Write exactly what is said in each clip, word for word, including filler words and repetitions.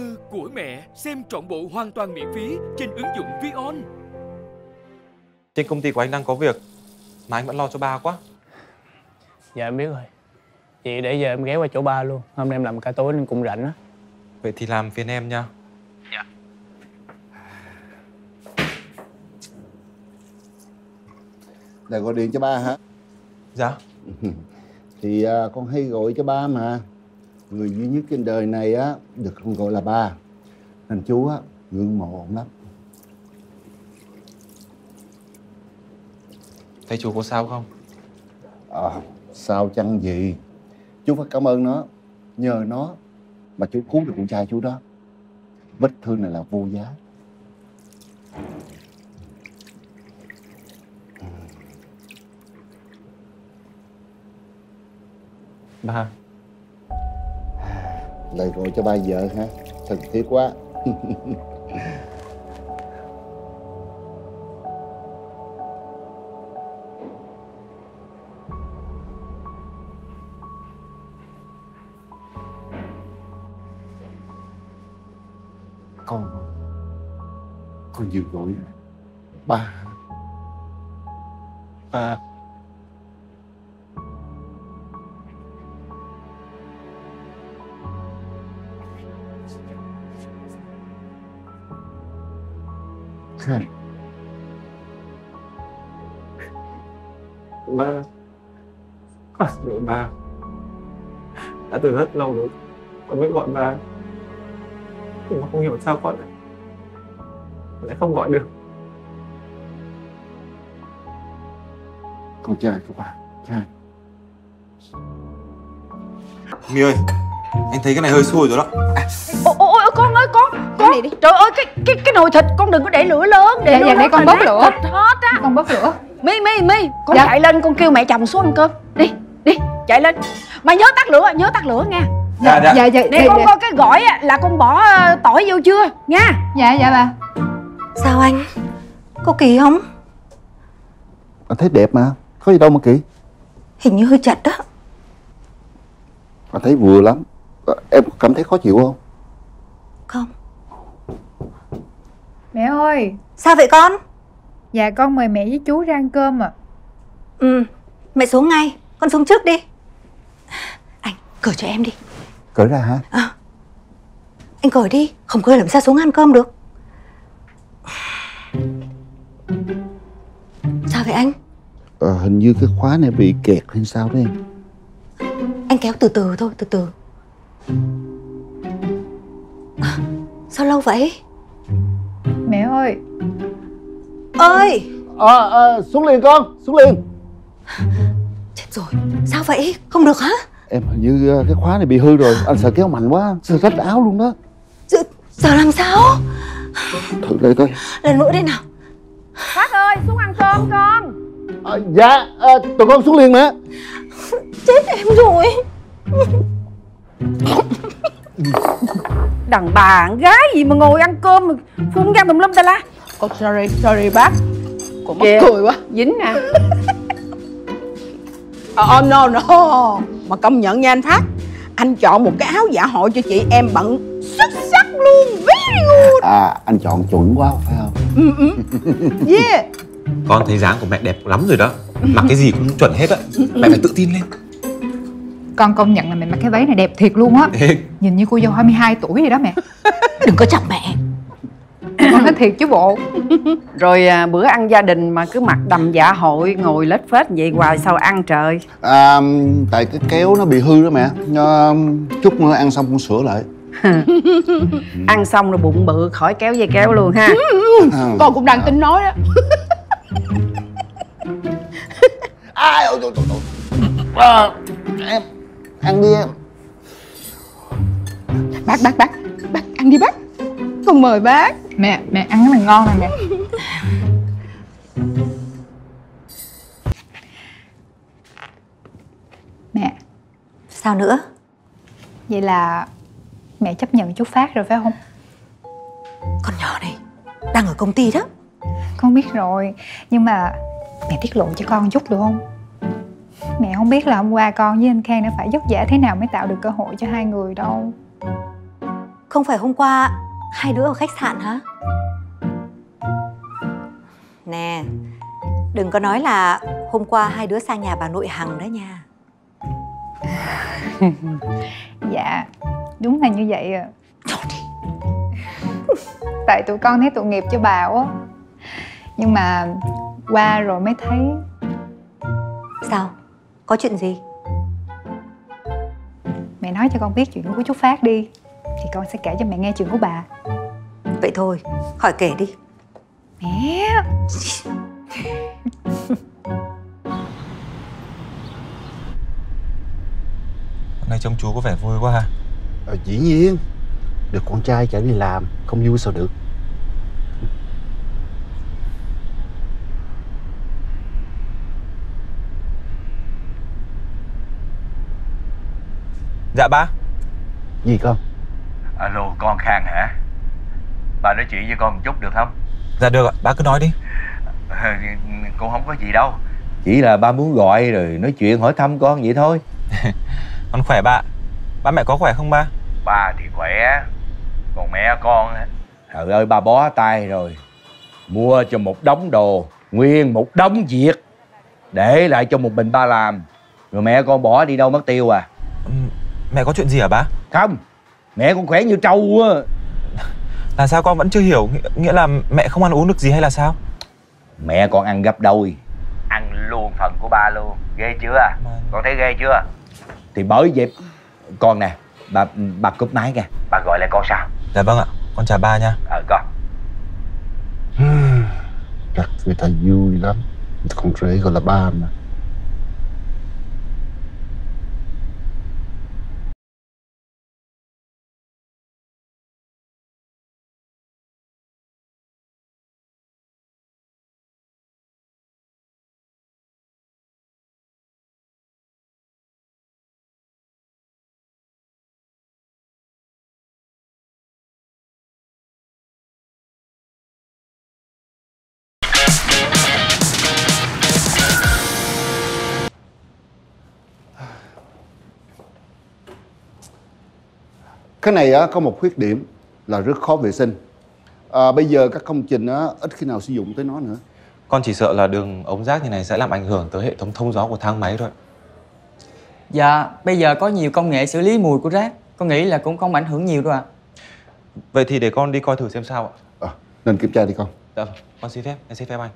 mơ của mẹ. Xem trọn bộ hoàn toàn miễn phí trên ứng dụng VieON. Trên công ty của anh đang có việc mà anh vẫn lo cho ba quá. Dạ em biết rồi. Vậy để giờ em ghé qua chỗ ba luôn. Hôm nay em làm cả tối nên cũng rảnh á. Vậy thì làm phiền em nha. Dạ. Để gọi điện cho ba hả? Dạ. Thì à, con hay gọi cho ba mà. Người duy nhất trên đời này á được con gọi là ba. Anh chú á ngưỡng mộ ổn lắm. Thầy chú có sao không? À, sao chăng gì. Chú phải cảm ơn nó. Nhờ nó mà chú cứu được con trai chú đó. Vết thương này là vô giá. Ba. Lời gọi cho ba vợ hả? Thần thiết quá. Con Con vừa gọi ba. Ba. Khang. Ba. Con gọi ba. Đã từ rất lâu rồi con mới gọi ba. Nhưng mà không hiểu sao con lại, lại không gọi được. Con trai của ba. Trai. My ơi, anh thấy cái này hơi xui rồi đó. À. Ô, ô, ô, con ơi con, con. Cái này đi. Trời ơi, cái cái cái nồi thịt con đừng có để lửa lớn. Để dạ, dạ, để con bớt lửa. Thịt hết á. Con bớt lửa. My, My, My, con dạ. Chạy lên con kêu mẹ chồng xuống ăn cơm. Đi, đi, chạy lên. Mà nhớ tắt lửa, nhớ tắt lửa nha. Dạ, dạ, dạ, dạ. Để dạ, con dạ. Coi cái gỏi là con bỏ tỏi vô chưa nha. Dạ, dạ bà. Sao anh? Có kỳ không? Anh thấy đẹp mà, có gì đâu mà kỳ. Hình như hơi chặt đó. Anh thấy vừa lắm. Em cảm thấy khó chịu không? Không. Mẹ ơi. Sao vậy con? Dạ con mời mẹ với chú ra ăn cơm ạ. Ừ, mẹ xuống ngay. Con xuống trước đi. Anh, cởi cho em đi. Cởi ra hả? À, anh cởi đi, không cởi làm sao xuống ăn cơm được. Sao vậy anh? Ờ, hình như cái khóa này bị kẹt hay sao đấy em. Anh kéo từ từ thôi, từ từ. À, sao lâu vậy? Mẹ ơi. Ơi. Ờ, à, à, xuống liền con, xuống liền. Chết rồi, sao vậy? Không được hả? Em hình như cái khóa này bị hư rồi. Anh sợ kéo mạnh quá, sợ rách áo luôn đó. Giờ làm sao? Thử đây coi. Lần nữa đi nào. Phát ơi, xuống ăn cơm con. À, dạ, à, tụi con xuống liền mà. Chết em rồi. Đàn bà, con gái gì mà ngồi ăn cơm mà phun ra tùm lum ta la. Oh, sorry, sorry bác. Cô mắc cười quá. Dính nè. Oh no no. Mà công nhận nha anh Phát, anh chọn một cái áo dạ hội cho chị em bận xuất sắc luôn. Very good. À, anh chọn chuẩn quá phải không? Ừ, ừ. Yeah. Con thấy dáng của mẹ đẹp lắm rồi đó. Mặc cái gì cũng chuẩn hết á. Mẹ phải tự tin lên. Con công nhận là mẹ mặc cái váy này đẹp thiệt luôn á. Nhìn như cô dâu hai mươi hai tuổi vậy đó mẹ. Đừng có chọc mẹ. Con nói thiệt chứ bộ. Rồi à, bữa ăn gia đình mà cứ mặc đầm dạ hội ngồi lết phết vậy hoài sao ăn trời. À, tại cái kéo nó bị hư đó mẹ. À, chút nữa ăn xong con sửa lại. Ăn xong rồi bụng bự khỏi kéo dây kéo luôn ha. Con cũng đang tính nói đó. Ai ôi trời trời. Em ăn đi em. Bác bác bác bác ăn đi bác. Con mời bác. Mẹ, mẹ ăn cái này ngon này mẹ. Mẹ. Sao nữa? Vậy là mẹ chấp nhận chú Phát rồi phải không? Con nhỏ này đang ở công ty đó. Con biết rồi. Nhưng mà mẹ tiết lộ cho con chút được không? Mẹ không biết là hôm qua con với anh Khang đã phải vất vả thế nào mới tạo được cơ hội cho hai người đâu. Không phải hôm qua hai đứa ở khách sạn hả? Nè, đừng có nói là hôm qua hai đứa sang nhà bà nội Hằng đó nha. Dạ, đúng là như vậy à. Tại tụi con thấy tội nghiệp cho bà quá. Nhưng mà qua rồi mới thấy. Sao? Có chuyện gì? Mẹ nói cho con biết chuyện của chú Phát đi, thì con sẽ kể cho mẹ nghe chuyện của bà. Vậy thôi, khỏi kể đi mẹ. Hôm nay trông chú có vẻ vui quá ha. Ờ, dĩ nhiên. Được con trai chở đi làm, không vui sao được. Dạ ba. Gì con? Alo, con Khang hả? Bà nói chuyện với con một chút được không? Dạ được ạ, ba cứ nói đi. Con không có gì đâu. Chỉ là ba muốn gọi rồi nói chuyện hỏi thăm con vậy thôi. Con khỏe ba. Ba mẹ có khỏe không ba? Ba thì khỏe, còn mẹ con... Trời ơi, ba bó tay rồi. Mua cho một đống đồ, nguyên một đống việc, để lại cho một mình ba làm. Rồi mẹ con bỏ đi đâu mất tiêu à? Mẹ có chuyện gì hả ba? Không, mẹ con khỏe như trâu á. Là sao con vẫn chưa hiểu? Nghĩa là mẹ không ăn uống được gì hay là sao? Mẹ con ăn gấp đôi. Ăn luôn phần của ba luôn. Ghê chưa? Mà... Con thấy ghê chưa? Thì bởi vậy... Con nè, bà bà cúp máy kìa. Bà gọi lại con sao? Dạ vâng ạ, con chào ba nha. Ờ con. Chắc người ta vui lắm. Con rể gọi là ba mà. Cái này có một khuyết điểm là rất khó vệ sinh. À, bây giờ các công trình ít khi nào sử dụng tới nó nữa. Con chỉ sợ là đường ống rác như này sẽ làm ảnh hưởng tới hệ thống thông gió của thang máy thôi. Dạ, bây giờ có nhiều công nghệ xử lý mùi của rác. Con nghĩ là cũng không ảnh hưởng nhiều đâu ạ. Vậy thì để con đi coi thử xem sao ạ. À, nên kiểm tra đi con. Dạ, con xin phép, em xin phép anh.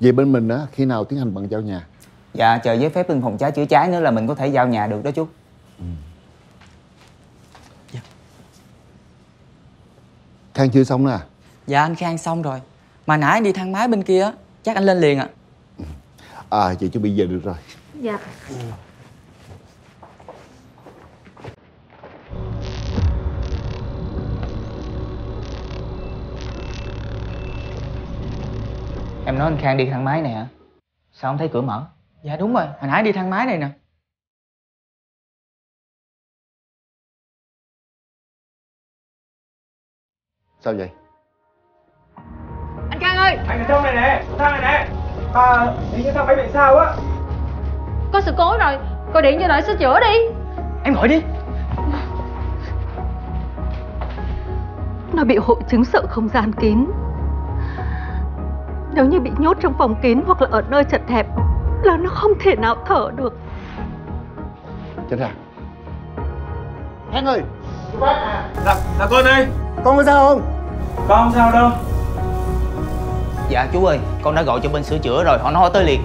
Về bên mình á, khi nào tiến hành bằng giao nhà? Dạ, chờ giấy phép bên phòng cháy chữa cháy nữa là mình có thể giao nhà được đó chú. Ừ. Dạ. Khang chưa xong nữa à? Dạ, anh Khang xong rồi. Mà nãy anh đi thang máy bên kia á, chắc anh lên liền ạ. À. À, vậy chứ bây giờ được rồi. Dạ. Ừ. Em nói anh Khang đi thang máy này hả? Sao không thấy cửa mở? Dạ đúng rồi, hồi nãy đi thang máy này nè. Sao vậy? Anh Khang ơi! Anh ở trong này nè, thang này nè. Bà đi cho thang máy bị sao á? Có sự cố rồi, gọi điện cho đội sửa chữa đi. Em gọi đi. Nó bị hội chứng sợ không gian kín. Nếu như bị nhốt trong phòng kín hoặc là ở nơi chật hẹp là nó không thể nào thở được. Chết à? Khang ơi! Là, là con đây! Con có sao không? Con không sao đâu. Dạ chú ơi, con đã gọi cho bên sửa chữa rồi, họ nói tới liền.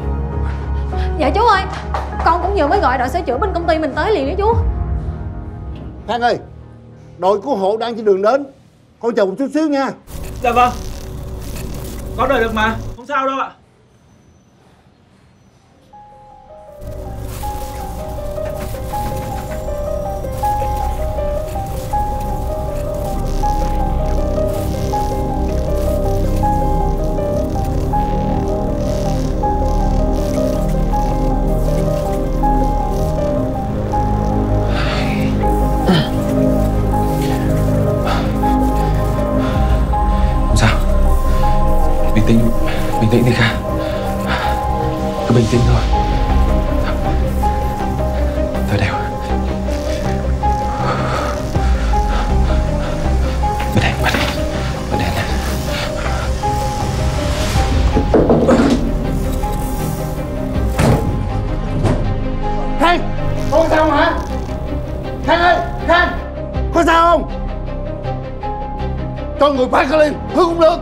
Dạ chú ơi, con cũng vừa mới gọi đội sửa chữa bên công ty mình tới liền đó chú. Khang ơi, đội cứu hộ đang trên đường đến. Con chờ một chút xíu nha. Dạ vâng. Có đợi được mà, không sao đâu ạ. Bình tĩnh đi Khang. Cứ bình tĩnh thôi. Tôi đều. Bên đây, bên đây. Bên đây nè. Khang! Có sao không hả? Khang ơi! Khang! Có sao không? Cho người phát ra liền! Hứa cũng được!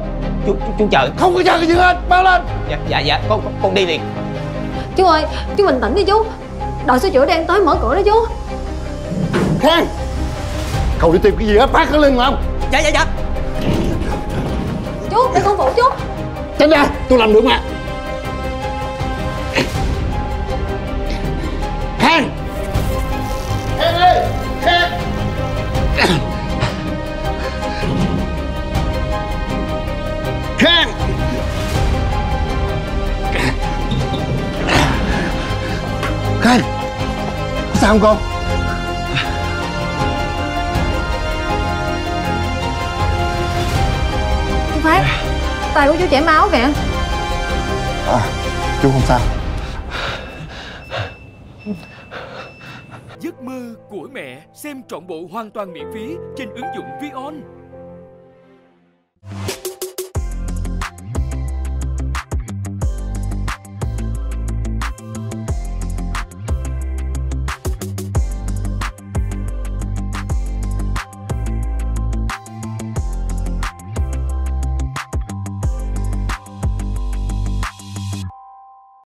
Chú, chú, chú chờ. Không có chờ cái gì hết, báo lên. Dạ, dạ, dạ, con, con đi liền. Chú ơi, chú bình tĩnh đi chú. Đội sửa chữa đang tới mở cửa đó chú. Khang, cậu đi tìm cái gì hết, phát cái lên mà không? Dạ, dạ, dạ. Chú, để con phụ chú. Tránh ra, tôi làm được mà. Khang. Khang ơi, Khang. Khang. Khang, có sao không con? Chú Phát, tay của chú chảy máu kìa. À, chú không sao. Giấc mơ của mẹ, xem trọn bộ hoàn toàn miễn phí trên ứng dụng VieON.